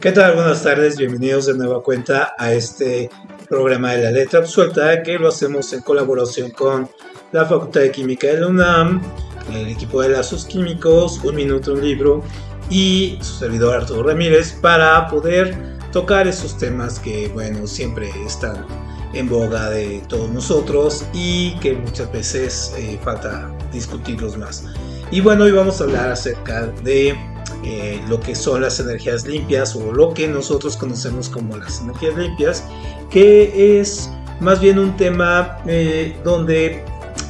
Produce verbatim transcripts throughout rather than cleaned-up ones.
¿Qué tal? Buenas tardes, bienvenidos de nueva cuenta a este programa de La Letra Absuelta, que lo hacemos en colaboración con la Facultad de Química de la UNAM, el equipo de Lazos Químicos, Un Minuto, Un Libro y su servidor Arturo Ramírez, para poder tocar esos temas que, bueno, siempre están en boga de todos nosotros y que muchas veces eh, falta discutirlos más. Y bueno, hoy vamos a hablar acerca de eh, lo que son las energías limpias, o lo que nosotros conocemos como las energías limpias, que es más bien un tema eh, donde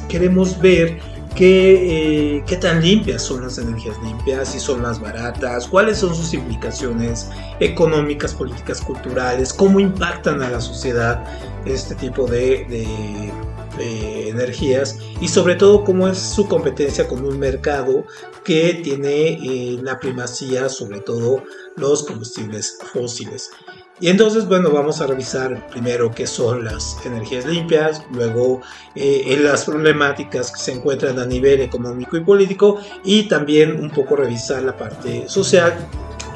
queremos ver qué, eh, qué tan limpias son las energías limpias, si son más baratas, cuáles son sus implicaciones económicas, políticas, culturales, cómo impactan a la sociedad este tipo de, de Eh, energías, y sobre todo cómo es su competencia con un mercado que tiene eh, la primacía sobre todo los combustibles fósiles. Y entonces, bueno, vamos a revisar primero qué son las energías limpias, luego eh, las problemáticas que se encuentran a nivel económico y político, y también un poco revisar la parte social,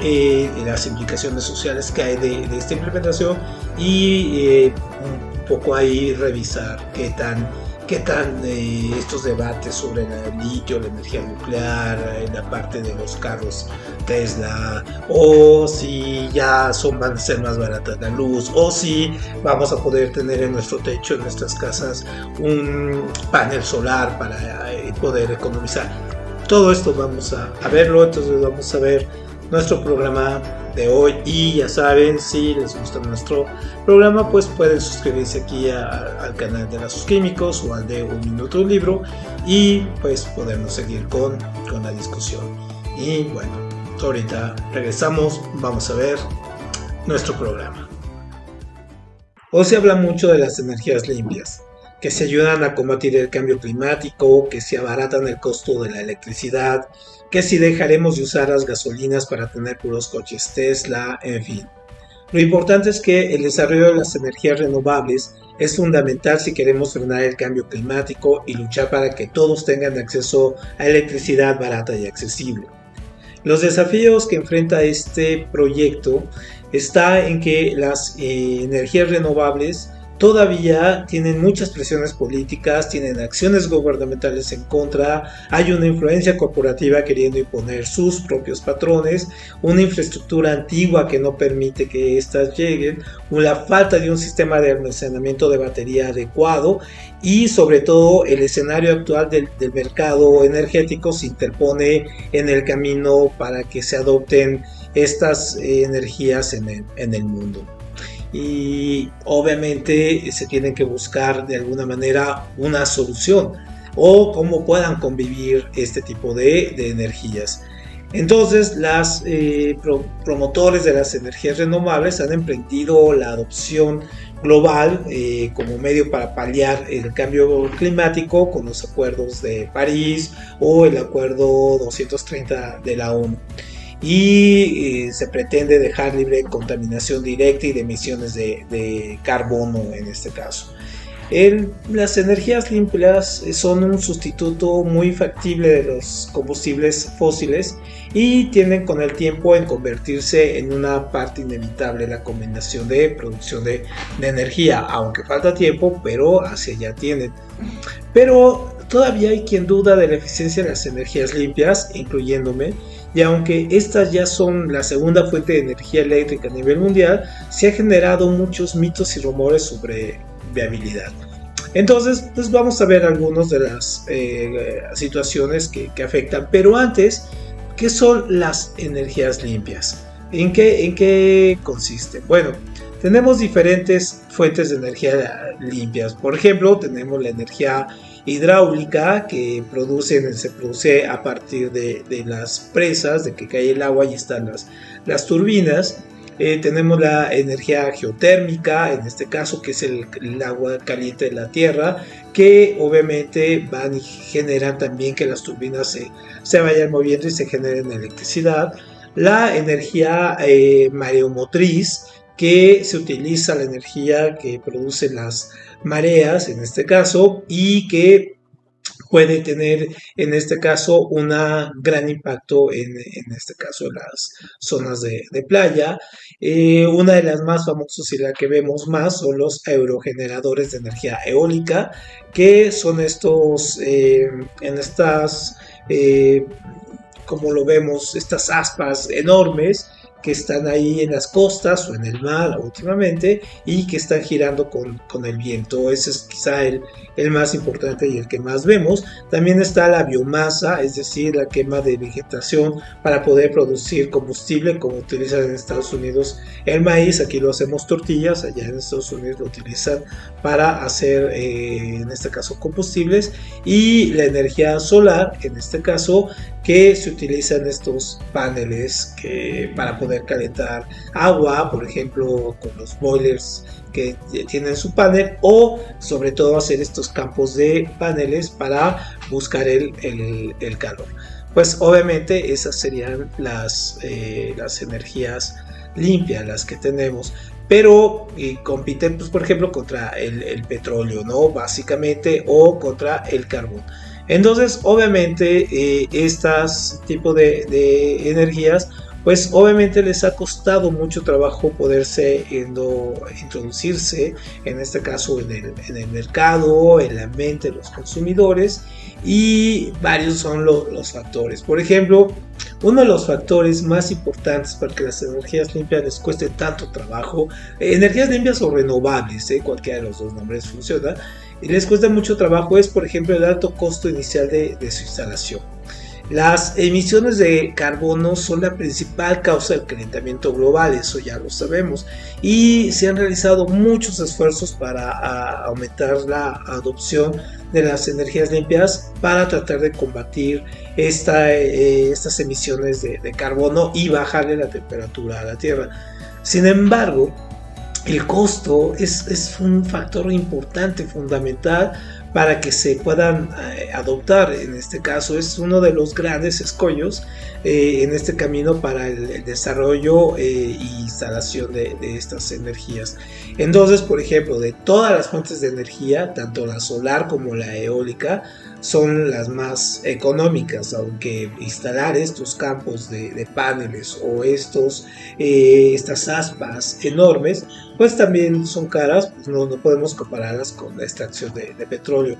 eh, las implicaciones sociales que hay de, de esta implementación, y eh, poco ahí revisar qué tan, qué tan eh, estos debates sobre el litio, la energía nuclear, en la parte de los carros Tesla, o si ya son, van a ser más baratas la luz, o si vamos a poder tener en nuestro techo, en nuestras casas, un panel solar para eh, poder economizar. Todo esto vamos a, a verlo, entonces vamos a ver nuestro programa de hoy. Y ya saben, si les gusta nuestro programa, pues pueden suscribirse aquí a, a, al canal de Lazos Químicos o al de Un Minuto, Un Libro, y pues podemos seguir con, con la discusión. Y bueno, ahorita regresamos, vamos a ver nuestro programa. Hoy se habla mucho de las energías limpias, que se ayudan a combatir el cambio climático, que se abaratan el costo de la electricidad, que si dejaremos de usar las gasolinas para tener puros coches Tesla, en fin. Lo importante es que el desarrollo de las energías renovables es fundamental si queremos frenar el cambio climático y luchar para que todos tengan acceso a electricidad barata y accesible. Los desafíos que enfrenta este proyecto está en que las eh, energías renovables todavía tienen muchas presiones políticas, tienen acciones gubernamentales en contra, hay una influencia corporativa queriendo imponer sus propios patrones, una infraestructura antigua que no permite que éstas lleguen, la falta de un sistema de almacenamiento de batería adecuado, y sobre todo el escenario actual del, del mercado energético se interpone en el camino para que se adopten estas eh, energías en el, en el mundo. Y obviamente se tienen que buscar de alguna manera una solución, o cómo puedan convivir este tipo de, de energías. Entonces, las eh, pro, promotores de las energías renovables han emprendido la adopción global eh, como medio para paliar el cambio climático con los acuerdos de París o el Acuerdo doscientos treinta de la ONU. Y eh, se pretende dejar libre de contaminación directa y de emisiones de, de carbono en este caso. El, las energías limpias son un sustituto muy factible de los combustibles fósiles y tienden con el tiempo en convertirse en una parte inevitable de la combinación de producción de, de energía, aunque falta tiempo, pero hacia allá tienden. Pero todavía hay quien duda de la eficiencia de las energías limpias, incluyéndome, y aunque estas ya son la segunda fuente de energía eléctrica a nivel mundial, se han generado muchos mitos y rumores sobre viabilidad. Entonces, pues vamos a ver algunas de las eh, situaciones que, que afectan. Pero antes, ¿qué son las energías limpias? ¿En qué, en qué consisten? Bueno, tenemos diferentes fuentes de energía limpias. Por ejemplo, tenemos la energía hidráulica, que producen, se produce a partir de, de las presas, de que cae el agua y están las, las turbinas. Eh, tenemos la energía geotérmica, en este caso, que es el, el agua caliente de la tierra, que obviamente van y generan también que las turbinas se, se vayan moviendo y se generen electricidad. La energía eh, mareomotriz, que se utiliza la energía que producen las mareas en este caso, y que puede tener en este caso un gran impacto en, en este caso en las zonas de, de playa. Eh, una de las más famosas y la que vemos más son los aerogeneradores de energía eólica, que son estos, eh, en estas, eh, como lo vemos, estas aspas enormes que están ahí en las costas o en el mar últimamente y que están girando con, con el viento. Ese es quizá el, el más importante y el que más vemos. También está la biomasa, es decir, la quema de vegetación para poder producir combustible, como utilizan en Estados Unidos el maíz. Aquí lo hacemos tortillas, allá en Estados Unidos lo utilizan para hacer, eh, en este caso, combustibles. Y la energía solar, en este caso, que se utilizan estos paneles que, para poder calentar agua, por ejemplo, con los boilers que tienen su panel, o sobre todo hacer estos campos de paneles para buscar el, el, el calor. Pues obviamente esas serían las, eh, las energías limpias, las que tenemos, pero y compiten, pues, por ejemplo, contra el, el petróleo, ¿no? Básicamente, o contra el carbón. Entonces, obviamente, eh, estas tipo de, de energías, pues obviamente les ha costado mucho trabajo poderse indo, introducirse, en este caso en el, en el mercado, en la mente de los consumidores, y varios son lo, los factores. Por ejemplo, uno de los factores más importantes para que las energías limpias les cueste tanto trabajo, energías limpias o renovables, ¿eh? Cualquiera de los dos nombres funciona, y les cuesta mucho trabajo es, por ejemplo, el alto costo inicial de, de su instalación. Las emisiones de carbono son la principal causa del calentamiento global, eso ya lo sabemos, y se han realizado muchos esfuerzos para a, aumentar la adopción de las energías limpias para tratar de combatir esta, eh, estas emisiones de, de carbono y bajarle la temperatura a la Tierra. Sin embargo, el costo es, es un factor importante, fundamental, para que se puedan eh, adoptar. En este caso es uno de los grandes escollos eh, en este camino para el, el desarrollo e eh, instalación de, de estas energías. Entonces, por ejemplo, de todas las fuentes de energía, tanto la solar como la eólica son las más económicas, aunque instalar estos campos de, de paneles o estos, eh, estas aspas enormes, pues también son caras, pues no, no podemos compararlas con la extracción de, de petróleo.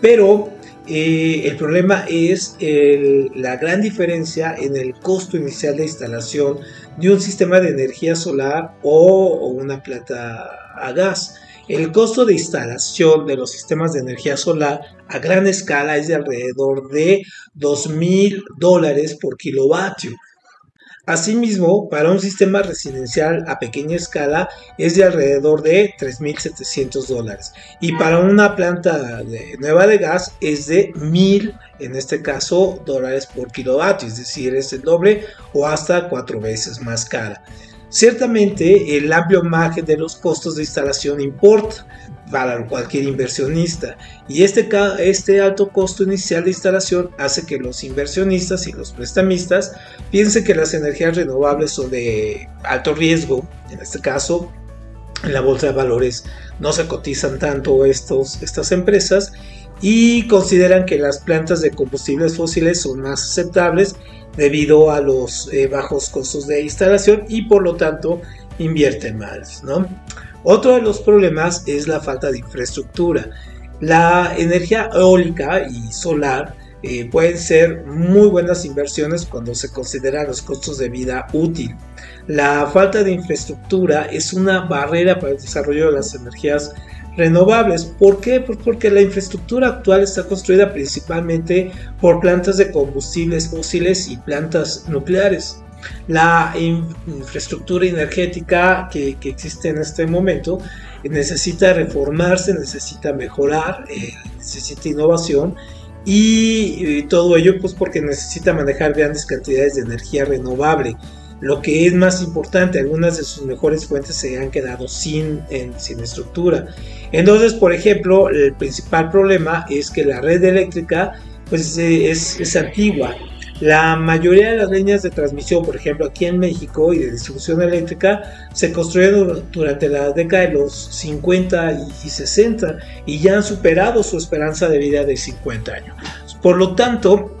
Pero eh, el problema es el, la gran diferencia en el costo inicial de instalación de un sistema de energía solar o, o una planta a gas. El costo de instalación de los sistemas de energía solar a gran escala es de alrededor de dos mil dólares por kilovatio. Asimismo, para un sistema residencial a pequeña escala es de alrededor de tres mil setecientos dólares, y para una planta de, nueva de gas es de mil, en este caso, dólares por kilovatio, es decir, es el doble o hasta cuatro veces más cara. Ciertamente, el amplio margen de los costos de instalación importa para cualquier inversionista, y este, este alto costo inicial de instalación hace que los inversionistas y los prestamistas piensen que las energías renovables son de alto riesgo. En este caso, en la bolsa de valores no se cotizan tanto estos, estas empresas, y consideran que las plantas de combustibles fósiles son más aceptables debido a los eh, bajos costos de instalación, y por lo tanto invierten más, ¿no? Otro de los problemas es la falta de infraestructura. La energía eólica y solar eh, pueden ser muy buenas inversiones cuando se consideran los costos de vida útil. La falta de infraestructura es una barrera para el desarrollo de las energías renovables. ¿Por qué? Pues porque la infraestructura actual está construida principalmente por plantas de combustibles fósiles y plantas nucleares. La infraestructura energética que, que existe en este momento necesita reformarse, necesita mejorar, eh, necesita innovación, y, y todo ello pues porque necesita manejar grandes cantidades de energía renovable. Lo que es más importante, algunas de sus mejores fuentes se han quedado sin, en, sin estructura. Entonces, por ejemplo, el principal problema es que la red eléctrica pues, es, es antigua. La mayoría de las líneas de transmisión, por ejemplo aquí en México, y de distribución eléctrica, se construyeron durante la década de los cincuenta y sesenta y ya han superado su esperanza de vida de cincuenta años. Por lo tanto,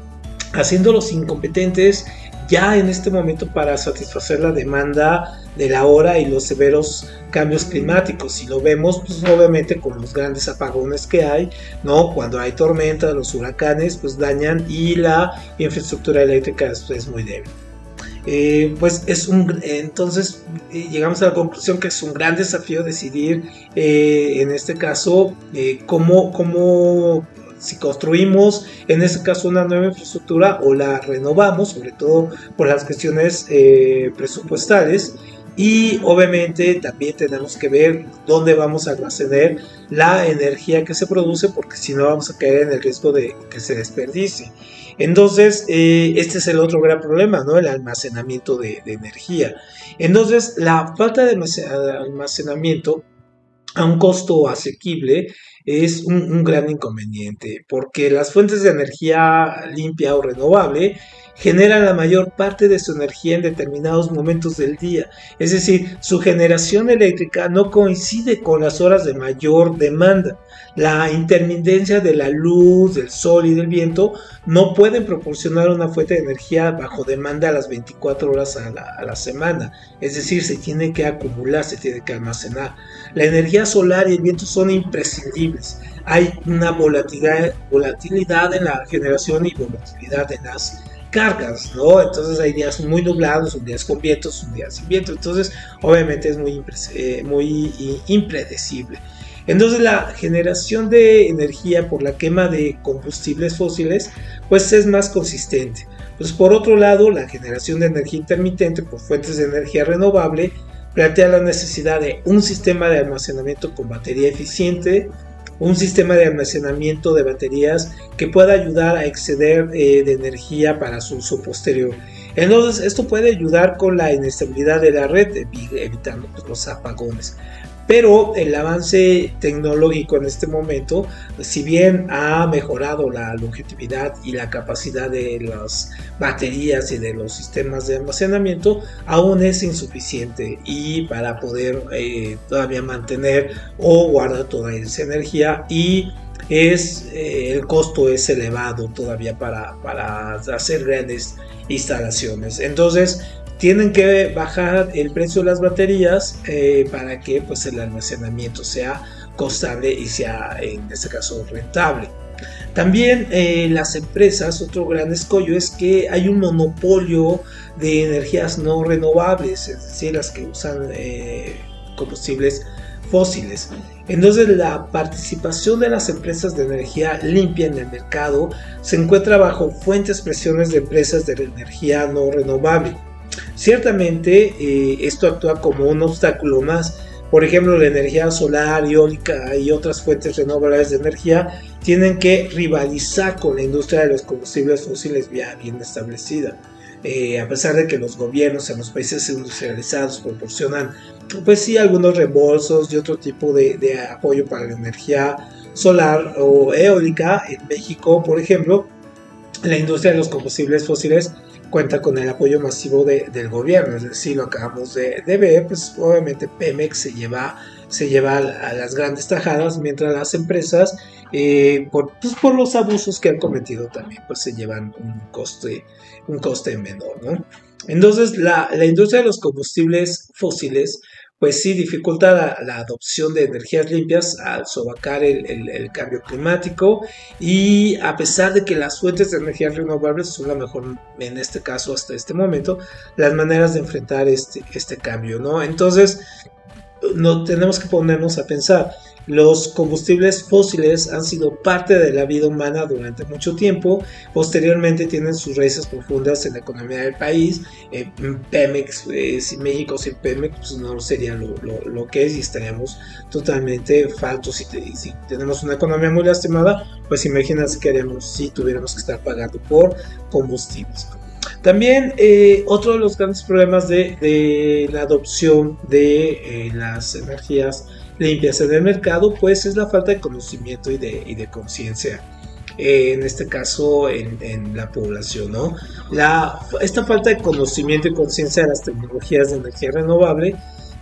haciéndolos incompetentes ya en este momento para satisfacer la demanda de la hora y los severos cambios climáticos. Si lo vemos, pues obviamente con los grandes apagones que hay, ¿no? Cuando hay tormentas, los huracanes, pues dañan y la infraestructura eléctrica es muy débil. Eh, pues es un, entonces eh, llegamos a la conclusión que es un gran desafío decidir, eh, en este caso, eh, cómo, cómo si construimos en este caso una nueva infraestructura o la renovamos, sobre todo por las cuestiones eh, presupuestales. Y obviamente también tenemos que ver dónde vamos a almacenar la energía que se produce, porque si no vamos a caer en el riesgo de que se desperdicie. Entonces eh, este es el otro gran problema, ¿no? El almacenamiento de, de energía. Entonces la falta de almacenamiento a un costo asequible es un, un gran inconveniente, porque las fuentes de energía limpia o renovable generan la mayor parte de su energía en determinados momentos del día, es decir, su generación eléctrica no coincide con las horas de mayor demanda. La intermitencia de la luz, del sol y del viento no pueden proporcionar una fuente de energía bajo demanda a las veinticuatro horas a la, a la semana, es decir, se tiene que acumular, se tiene que almacenar. La energía solar y el viento son imprescindibles. Hay una volatilidad, volatilidad en la generación y volatilidad en las cargas, ¿no? Entonces hay días muy nublados, un día con vientos, un día sin viento. Entonces obviamente es muy, eh, muy impredecible. Entonces la generación de energía por la quema de combustibles fósiles pues es más consistente. Pues por otro lado, la generación de energía intermitente por fuentes de energía renovable plantea la necesidad de un sistema de almacenamiento con batería eficiente, un sistema de almacenamiento de baterías que pueda ayudar a exceder eh, de energía para su uso posterior. Entonces esto puede ayudar con la inestabilidad de la red, evitando pues los apagones. Pero el avance tecnológico en este momento, si bien ha mejorado la longevidad y la capacidad de las baterías y de los sistemas de almacenamiento, aún es insuficiente, y para poder eh, todavía mantener o guardar toda esa energía, y es, eh, el costo es elevado todavía para, para hacer grandes instalaciones. Entonces tienen que bajar el precio de las baterías eh, para que pues el almacenamiento sea constable y sea, en este caso, rentable. También eh, las empresas, otro gran escollo es que hay un monopolio de energías no renovables, es decir, las que usan eh, combustibles fósiles. Entonces la participación de las empresas de energía limpia en el mercado se encuentra bajo fuertes presiones de empresas de energía no renovable. Ciertamente eh, esto actúa como un obstáculo más. Por ejemplo, la energía solar, eólica y otras fuentes renovables de energía tienen que rivalizar con la industria de los combustibles fósiles ya bien establecida. Eh, a pesar de que los gobiernos en los países industrializados proporcionan, pues sí, algunos reembolsos y otro tipo de, de apoyo para la energía solar o eólica, en México, por ejemplo, la industria de los combustibles fósiles cuenta con el apoyo masivo de, del gobierno, es decir, lo acabamos de, de ver, pues obviamente Pemex se lleva, se lleva a las grandes tajadas, mientras las empresas, eh, por, pues, por los abusos que han cometido también, pues se llevan un coste, un coste menor, ¿no? Entonces la, la industria de los combustibles fósiles pues sí dificulta la, la adopción de energías limpias al sobacar el, el, el cambio climático, y a pesar de que las fuentes de energías renovables son la mejor, en este caso hasta este momento, las maneras de enfrentar este, este cambio, ¿no? Entonces no, tenemos que ponernos a pensar, los combustibles fósiles han sido parte de la vida humana durante mucho tiempo, posteriormente tienen sus raíces profundas en la economía del país. eh, Pemex, eh, si México sin Pemex pues no sería lo, lo, lo que es, y estaríamos totalmente faltos. Si, te, si tenemos una economía muy lastimada, pues imagínate qué haríamos si tuviéramos que estar pagando por combustibles. También eh, otro de los grandes problemas de, de la adopción de eh, las energías limpias en el mercado pues es la falta de conocimiento y de, y de conciencia. eh, en este caso en, en la población, ¿no? La, esta falta de conocimiento y conciencia de las tecnologías de energía renovable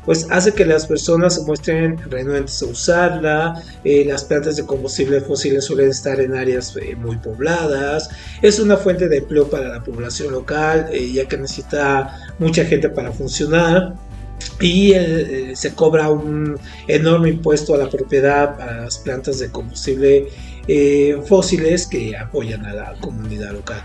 pues hace que las personas se muestren renuentes a usarla, eh, las plantas de combustibles fósiles suelen estar en áreas eh, muy pobladas, es una fuente de empleo para la población local, eh, ya que necesita mucha gente para funcionar, y el, eh, se cobra un enorme impuesto a la propiedad para las plantas de combustible eh, fósiles que apoyan a la comunidad local.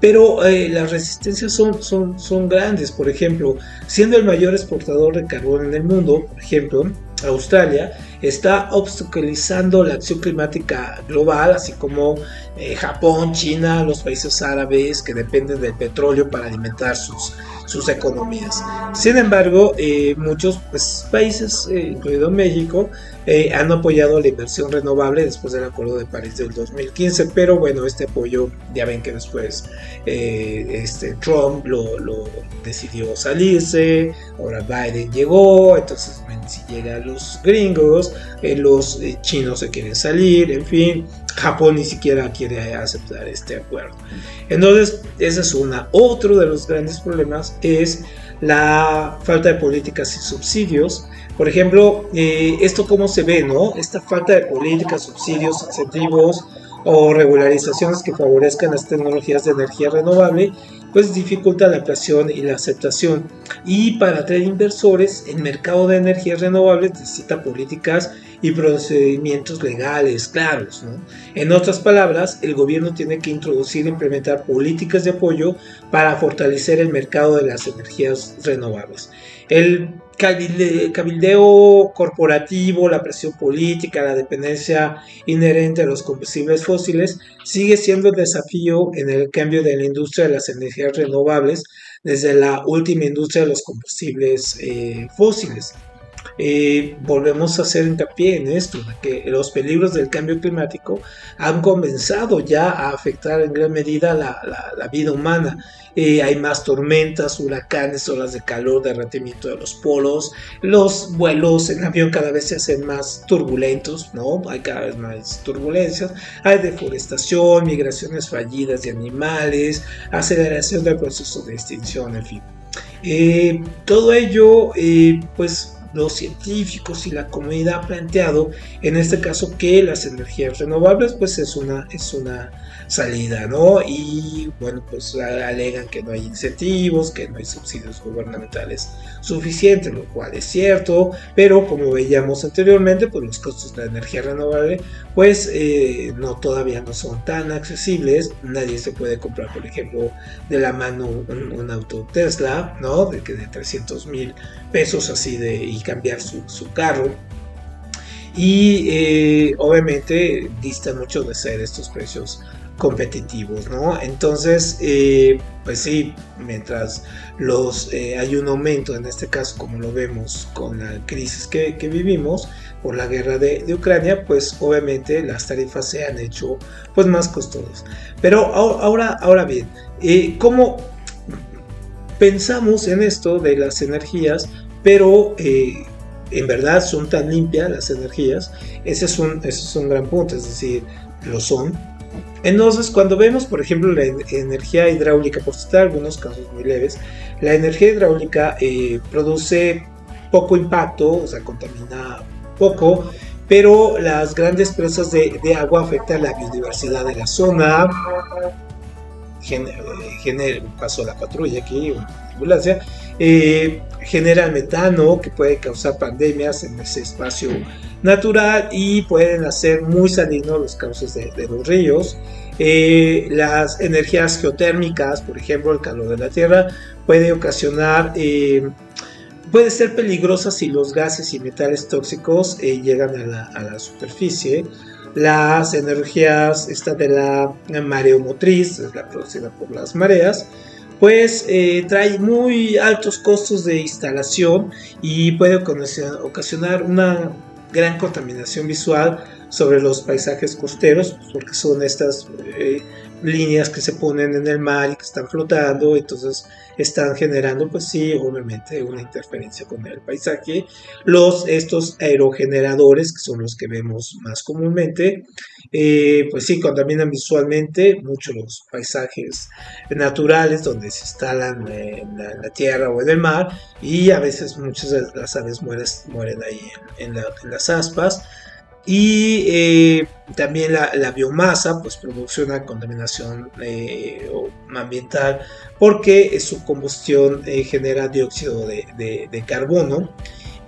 Pero eh, las resistencias son, son, son grandes. Por ejemplo, siendo el mayor exportador de carbón en el mundo, por ejemplo, Australia está obstaculizando la acción climática global, así como eh, Japón, China, los países árabes que dependen del petróleo para alimentar sus, sus economías. Sin embargo, eh, muchos pues, países, eh, incluido México, eh, han apoyado la inversión renovable después del Acuerdo de París del dos mil quince, pero bueno, este apoyo ya ven que después eh, este, Trump lo, lo decidió salirse, ahora Biden llegó, entonces si llega a los gringos, eh, los eh, chinos se quieren salir, en fin, Japón ni siquiera quiere aceptar este acuerdo. Entonces, esa es una. Otro de los grandes problemas es la falta de políticas y subsidios. Por ejemplo, eh, esto cómo se ve, ¿no? Esta falta de políticas, subsidios, incentivos o regularizaciones que favorezcan las tecnologías de energía renovable, pues dificulta la ampliación y la aceptación. Y para atraer inversores, el mercado de energías renovables necesita políticas y procedimientos legales claros, ¿no? En otras palabras, el gobierno tiene que introducir e implementar políticas de apoyo para fortalecer el mercado de las energías renovables. El cabildeo corporativo, la presión política, la dependencia inherente a los combustibles fósiles sigue siendo el desafío en el cambio de la industria de las energías renovables desde la última industria de los combustibles eh, fósiles. Eh, volvemos a hacer hincapié en esto, que los peligros del cambio climático han comenzado ya a afectar en gran medida la, la, la vida humana. Eh, hay más tormentas, huracanes, olas de calor, derretimiento de los polos, los vuelos en avión cada vez se hacen más turbulentos, ¿no? Hay cada vez más turbulencias, hay deforestación, migraciones fallidas de animales, aceleración del proceso de extinción, en fin. Eh, todo ello, eh, pues, los científicos y la comunidad ha planteado en este caso que las energías renovables pues es una, es una salida, ¿no? Y bueno, pues alegan que no hay incentivos, que no hay subsidios gubernamentales suficientes, lo cual es cierto, pero como veíamos anteriormente, pues los costos de la energía renovable pues eh, no, todavía no son tan accesibles. Nadie se puede comprar, por ejemplo, de la mano un, un auto Tesla, ¿no? De que de trescientos mil pesos así de y cambiar su, su carro, y eh, obviamente dista mucho de ser estos precios competitivos, ¿no? Entonces eh, pues sí, mientras los eh, hay un aumento en este caso, como lo vemos con la crisis que, que vivimos por la guerra de, de Ucrania, pues obviamente las tarifas se han hecho pues más costosas. Pero ahora, ahora bien, eh, ¿cómo pensamos en esto de las energías? Pero eh, en verdad son tan limpias las energías, ese es, un, ese es un gran punto, es decir, lo son. Entonces, cuando vemos, por ejemplo, la en energía hidráulica, por citar algunos casos muy leves, la energía hidráulica eh, produce poco impacto, o sea, contamina poco, pero las grandes presas de, de agua afectan la biodiversidad de la zona. Gener, gener, pasó la patrulla aquí, ambulancia. Eh, genera metano que puede causar pandemias en ese espacio natural y pueden hacer muy salinos los cauces de, de los ríos. Eh, las energías geotérmicas, por ejemplo, el calor de la tierra puede ocasionar, eh, puede ser peligrosa si los gases y metales tóxicos eh, llegan a la, a la superficie. Las energías esta de la mareomotriz, es la producida por las mareas, pues eh, trae muy altos costos de instalación y puede ocasionar una gran contaminación visual sobre los paisajes costeros, porque son estas eh, líneas que se ponen en el mar y que están flotando, entonces están generando, pues sí, obviamente una interferencia con el paisaje. Los, estos aerogeneradores, que son los que vemos más comúnmente, eh, pues sí, contaminan visualmente mucho los paisajes naturales donde se instalan en la, en la tierra o en el mar, y a veces muchas de las aves mueren, mueren ahí en, la, en las aspas. Y eh, también la, la biomasa pues produce una contaminación eh, ambiental, porque su combustión eh, genera dióxido de, de, de carbono.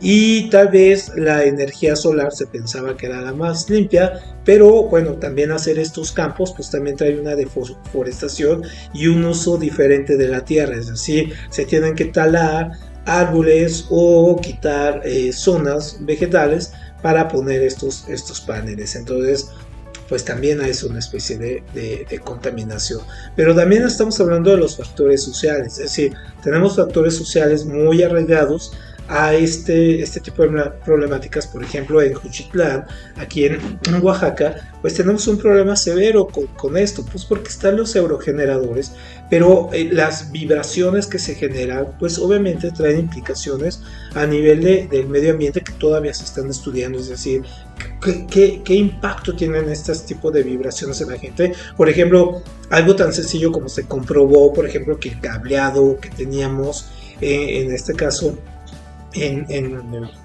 Y tal vez la energía solar se pensaba que era la más limpia, pero bueno, también hacer estos campos pues también trae una deforestación y un uso diferente de la tierra, es decir, se tienen que talar árboles o quitar eh, zonas vegetales para poner estos, estos paneles. Entonces pues también es una especie de, de, de contaminación. Pero también estamos hablando de los factores sociales, es decir, tenemos factores sociales muy arraigados a este, este tipo de problemáticas. Por ejemplo, en Juchitlán, aquí en Oaxaca, pues tenemos un problema severo con, con esto, pues porque están los aerogeneradores, pero eh, las vibraciones que se generan pues obviamente traen implicaciones a nivel de, del medio ambiente que todavía se están estudiando, es decir, ¿qué, qué, qué impacto tienen estos tipos de vibraciones en la gente? Por ejemplo, algo tan sencillo como se comprobó, por ejemplo, que el cableado que teníamos eh, en este caso En, en,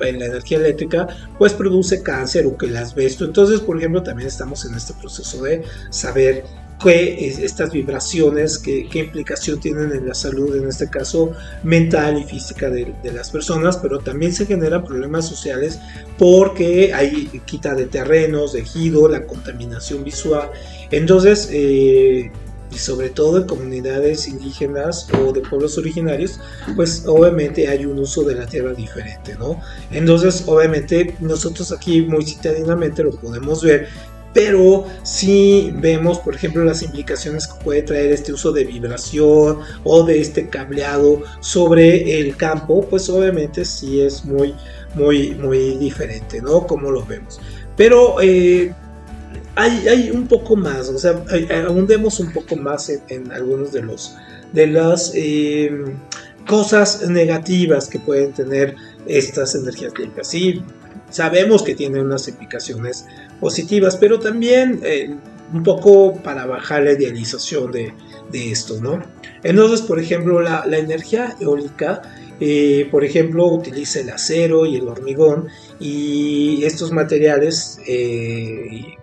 en la energía eléctrica pues produce cáncer o que el asbesto. Entonces, por ejemplo, también estamos en este proceso de saber qué es, estas vibraciones, qué, qué implicación tienen en la salud, en este caso mental y física de, de las personas, pero también se generan problemas sociales porque hay quita de terrenos, de ejido, la contaminación visual. Entonces, eh, y sobre todo en comunidades indígenas o de pueblos originarios, pues obviamente hay un uso de la tierra diferente, ¿no? Entonces, obviamente, nosotros aquí muy citadinamente lo podemos ver, pero si vemos, por ejemplo, las implicaciones que puede traer este uso de vibración o de este cableado sobre el campo, pues obviamente sí es muy, muy, muy diferente, ¿no? Como lo vemos. Pero, eh... Hay, hay un poco más, o sea, ahondemos un poco más en, en algunos de los de las eh, cosas negativas que pueden tener estas energías limpias. Sí, sabemos que tienen unas implicaciones positivas, pero también eh, un poco para bajar la idealización de, de esto, ¿no? Entonces, por ejemplo, la, la energía eólica, eh, por ejemplo, utiliza el acero y el hormigón y estos materiales eh,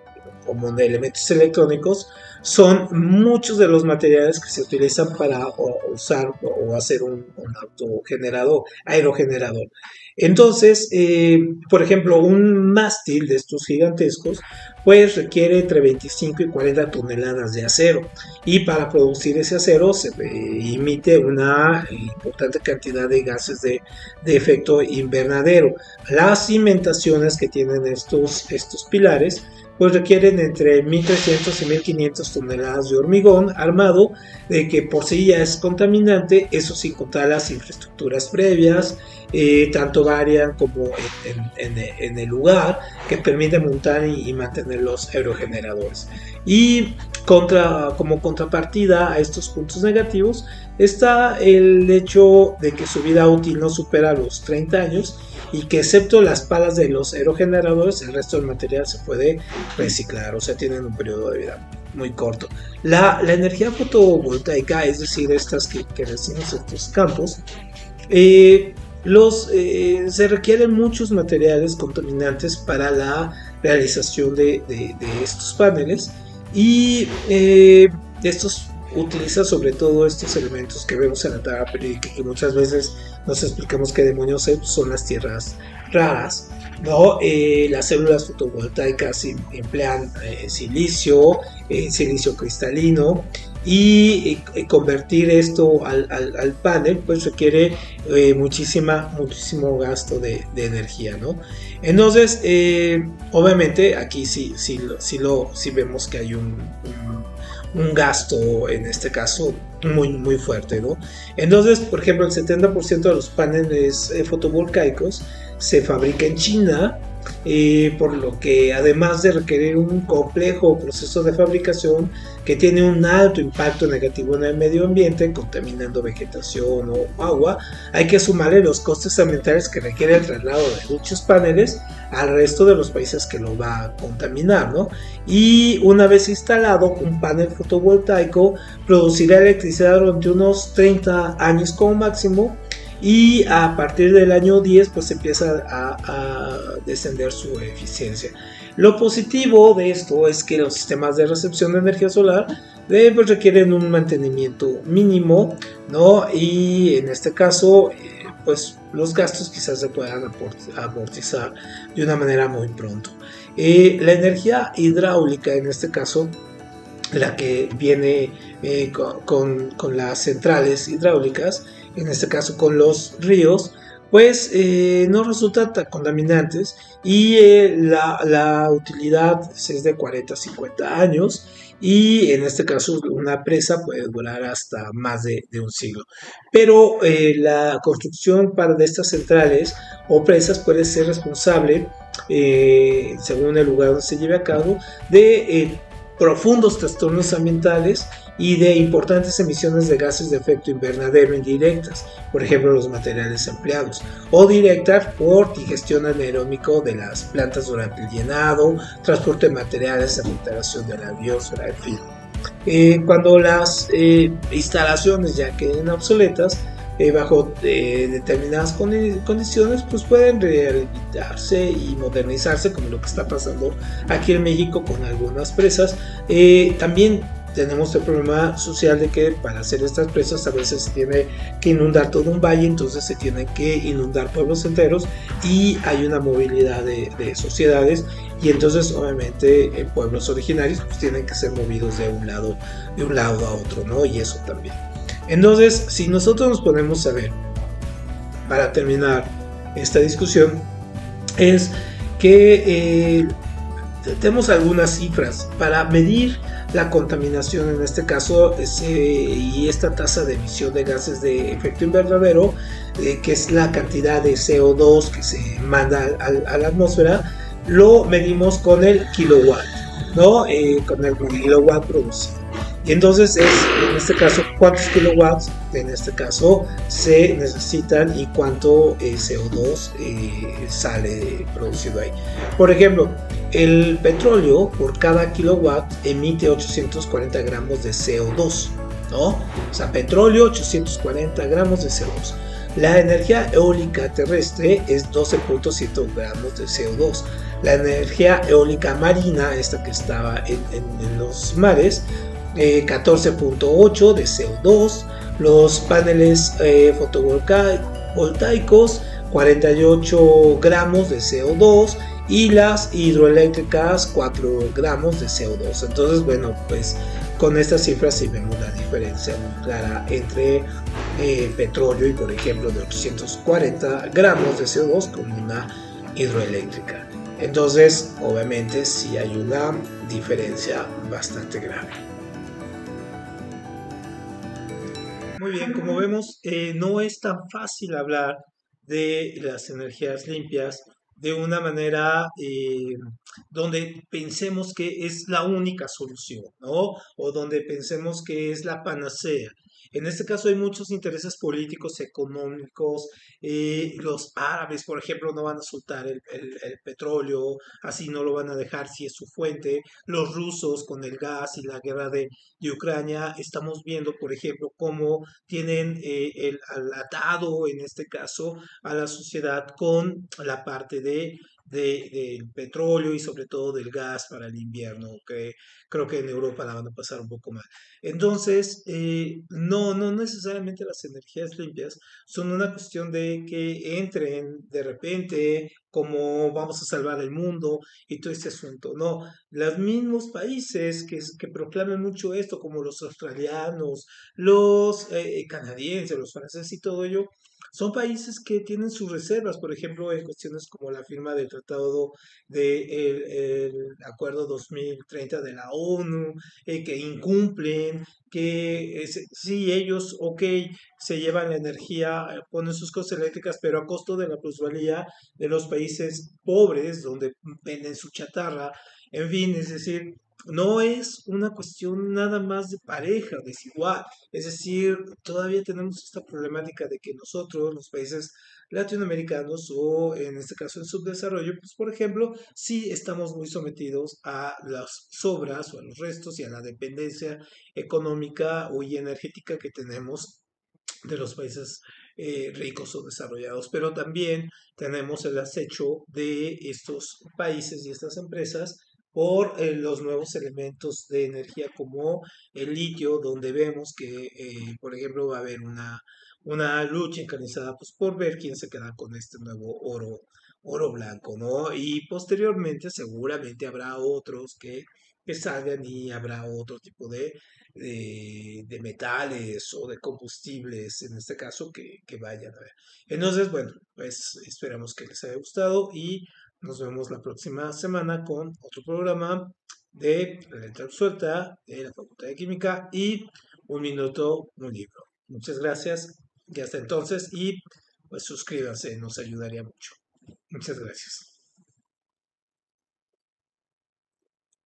como de elementos electrónicos, son muchos de los materiales que se utilizan para usar o hacer un, un autogenerador, aerogenerador. Entonces, eh, por ejemplo, un mástil de estos gigantescos, pues requiere entre veinticinco y cuarenta toneladas de acero. Y para producir ese acero se eh, emite una importante cantidad de gases de, de efecto invernadero. Las cimentaciones que tienen estos, estos pilares, pues requieren entre mil trescientas y mil quinientas toneladas de hormigón armado, de que por sí ya es contaminante, eso sin contar las infraestructuras previas, eh, tanto varían como en, en, en el lugar, que permite montar y, y mantener los aerogeneradores. Y contra, como contrapartida a estos puntos negativos, está el hecho de que su vida útil no supera los treinta años y que excepto las palas de los aerogeneradores, el resto del material se puede reciclar, o sea, tienen un periodo de vida muy corto. La, la energía fotovoltaica, es decir, estas que, que decimos estos campos, eh, los, eh, se requieren muchos materiales contaminantes para la realización de, de, de estos paneles y eh, estos utiliza sobre todo estos elementos que vemos en la tabla periódica y muchas veces nos explicamos qué demonios son las tierras raras, ¿no? Eh, las células fotovoltaicas emplean eh, silicio, eh, silicio cristalino y eh, convertir esto al, al, al panel pues requiere eh, muchísima, muchísimo gasto de, de energía, ¿no? Entonces, eh, obviamente aquí sí, sí, sí, lo, sí vemos que hay un, un un gasto en este caso muy muy fuerte, ¿no? Entonces, por ejemplo, el setenta por ciento de los paneles fotovoltaicos se fabrica en China eh, por lo que además de requerir un complejo proceso de fabricación que tiene un alto impacto negativo en el medio ambiente, contaminando vegetación o agua, hay que sumarle los costes ambientales que requiere el traslado de dichos paneles al resto de los países que lo va a contaminar, ¿no? Y una vez instalado, un panel fotovoltaico producirá electricidad durante unos treinta años como máximo, y a partir del año diez pues empieza a, a descender su eficiencia. Lo positivo de esto es que los sistemas de recepción de energía solar eh, pues requieren un mantenimiento mínimo, ¿no? Y en este caso eh, pues los gastos quizás se puedan amortizar de una manera muy pronto. Eh, la energía hidráulica, en este caso la que viene eh, con, con, con las centrales hidráulicas, en este caso con los ríos, pues eh, no resulta tan contaminantes, y eh, la, la utilidad es de cuarenta a cincuenta años, y en este caso una presa puede durar hasta más de, de un siglo. Pero eh, la construcción para de estas centrales o presas puede ser responsable, eh, según el lugar donde se lleve a cabo, de eh, profundos trastornos ambientales y de importantes emisiones de gases de efecto invernadero indirectas, por ejemplo los materiales empleados, o directas por digestión anaeróbico de las plantas durante el llenado, transporte de materiales, alteración de la biosfera, en fin. Eh, cuando las eh, instalaciones ya queden obsoletas, Eh, bajo eh, determinadas condi condiciones pues pueden rehabilitarse y modernizarse, como lo que está pasando aquí en México con algunas presas. Eh, también tenemos el problema social de que para hacer estas presas a veces se tiene que inundar todo un valle, entonces se tienen que inundar pueblos enteros y hay una movilidad de, de sociedades, y entonces obviamente eh, pueblos originarios pues tienen que ser movidos de un lado, de un lado a otro, ¿no? Y eso también. Entonces, si nosotros nos ponemos a ver, para terminar esta discusión, es que eh, tenemos algunas cifras para medir la contaminación, en este caso, ese, y esta tasa de emisión de gases de efecto invernadero, eh, que es la cantidad de C O dos que se manda a, a la atmósfera, lo medimos con el kilowatt, ¿no? Eh, con el kilowatt producido. Y entonces es, en este caso, cuántos kilowatts en este caso se necesitan y cuánto eh, C O dos eh, sale producido ahí. Por ejemplo, el petróleo por cada kilowatt emite ochocientos cuarenta gramos de C O dos, ¿no? O sea, petróleo, ochocientos cuarenta gramos de C O dos. La energía eólica terrestre es doce punto siete gramos de C O dos. La energía eólica marina, esta que estaba en, en, en los mares, Eh, catorce punto ocho de C O dos, los paneles eh, fotovoltaicos cuarenta y ocho gramos de C O dos, y las hidroeléctricas cuatro gramos de C O dos. Entonces, bueno, pues con estas cifras sí vemos la diferencia muy clara entre eh, petróleo y, por ejemplo, de ochocientos cuarenta gramos de C O dos con una hidroeléctrica. Entonces, obviamente sí hay una diferencia bastante grave. Muy bien, como vemos, eh, no es tan fácil hablar de las energías limpias de una manera eh, donde pensemos que es la única solución, ¿no? O donde pensemos que es la panacea. En este caso hay muchos intereses políticos, económicos. Eh, los árabes, por ejemplo, no van a soltar el, el, el petróleo, así no lo van a dejar si es su fuente. Los rusos con el gas y la guerra de, de Ucrania, estamos viendo, por ejemplo, cómo tienen eh, el, el atado, en este caso, a la sociedad con la parte de... De, del petróleo y sobre todo del gas para el invierno, que creo que en Europa la van a pasar un poco mal. Entonces, eh, no, no necesariamente las energías limpias son una cuestión de que entren de repente como vamos a salvar el mundo y todo este asunto. No, los mismos países que, que proclaman mucho esto, como los australianos, los eh, canadienses, los franceses y todo ello, Son países que tienen sus reservas, por ejemplo, en cuestiones como la firma del Tratado de el, el Acuerdo dos mil treinta de la ONU, eh, que incumplen, que eh, sí, ellos, ok, se llevan la energía, ponen sus cosas eléctricas, pero a costo de la plusvalía de los países pobres, donde venden su chatarra, en fin, es decir, no es una cuestión nada más de pareja, desigual. Es decir, todavía tenemos esta problemática de que nosotros, los países latinoamericanos o en este caso el subdesarrollo, pues por ejemplo, sí estamos muy sometidos a las sobras o a los restos y a la dependencia económica o y energética que tenemos de los países eh, ricos o desarrollados, pero también tenemos el acecho de estos países y estas empresas por eh, los nuevos elementos de energía como el litio, donde vemos que, eh, por ejemplo, va a haber una, una lucha encarnizada pues, por ver quién se queda con este nuevo oro, oro blanco, ¿no? Y posteriormente seguramente habrá otros que, que salgan y habrá otro tipo de, de, de metales o de combustibles, en este caso, que, que vayan a ver. Entonces, bueno, pues esperamos que les haya gustado y nos vemos la próxima semana con otro programa de La Letra Absuelta de la Facultad de Química y Un Minuto, Un Libro. Muchas gracias y hasta entonces y pues suscríbanse, nos ayudaría mucho. Muchas gracias.